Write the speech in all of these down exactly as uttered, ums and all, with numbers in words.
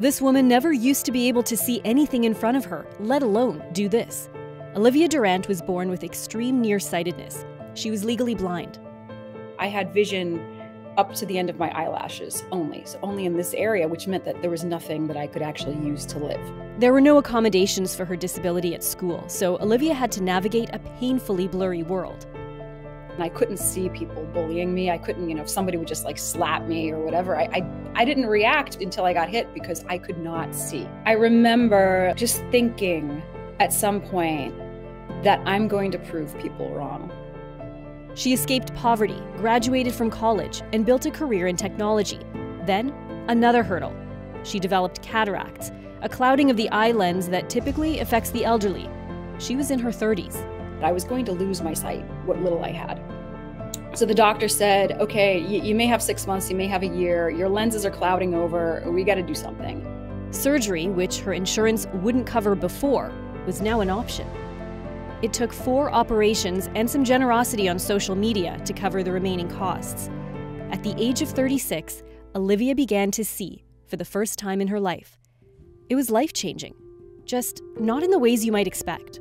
This woman never used to be able to see anything in front of her, let alone do this. Olivia Durant was born with extreme nearsightedness. She was legally blind. I had vision up to the end of my eyelashes only, so only in this area, which meant that there was nothing that I could actually use to live. There were no accommodations for her disability at school, so Olivia had to navigate a painfully blurry world. And I couldn't see people bullying me. I couldn't, you know, if somebody would just like slap me or whatever, I, I, I didn't react until I got hit because I could not see. I remember just thinking at some point that I'm going to prove people wrong. She escaped poverty, graduated from college, and built a career in technology. Then, another hurdle. She developed cataracts, a clouding of the eye lens that typically affects the elderly. She was in her thirties. I was going to lose my sight, what little I had. So the doctor said, okay, you, you may have six months, you may have a year, your lenses are clouding over, we gotta do something. Surgery, which her insurance wouldn't cover before, was now an option. It took four operations and some generosity on social media to cover the remaining costs. At the age of thirty-six, Olivia began to see for the first time in her life. It was life-changing, just not in the ways you might expect.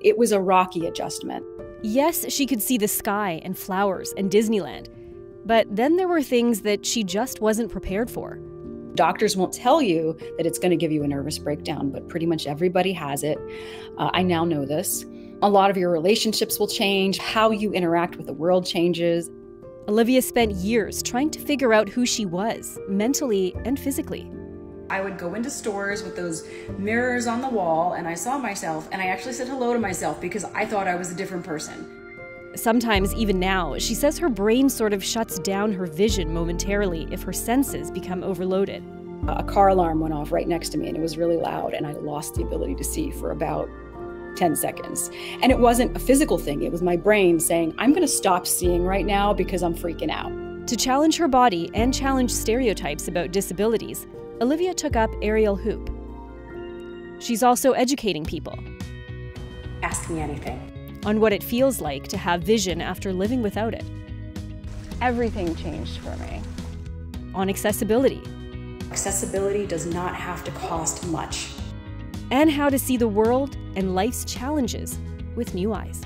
It was a rocky adjustment. Yes, she could see the sky and flowers and Disneyland, but then there were things that she just wasn't prepared for. Doctors won't tell you that it's going to give you a nervous breakdown, but pretty much everybody has it. Uh, I now know this. A lot of your relationships will change. How you interact with the world changes. Olivia spent years trying to figure out who she was, mentally and physically. I would go into stores with those mirrors on the wall and I saw myself and I actually said hello to myself because I thought I was a different person. Sometimes, even now, she says her brain sort of shuts down her vision momentarily if her senses become overloaded. A car alarm went off right next to me and it was really loud and I lost the ability to see for about ten seconds. And it wasn't a physical thing, it was my brain saying, I'm gonna stop seeing right now because I'm freaking out. To challenge her body and challenge stereotypes about disabilities, Olivia took up aerial hoop. She's also educating people. Ask me anything. On what it feels like to have vision after living without it. Everything changed for me. On accessibility. Accessibility does not have to cost much. And how to see the world and life's challenges with new eyes.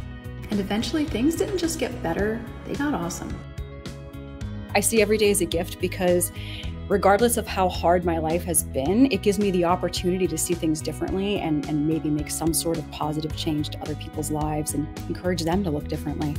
And eventually things didn't just get better, they got awesome. I see every day as a gift because regardless of how hard my life has been, it gives me the opportunity to see things differently and, and maybe make some sort of positive change to other people's lives and encourage them to look differently.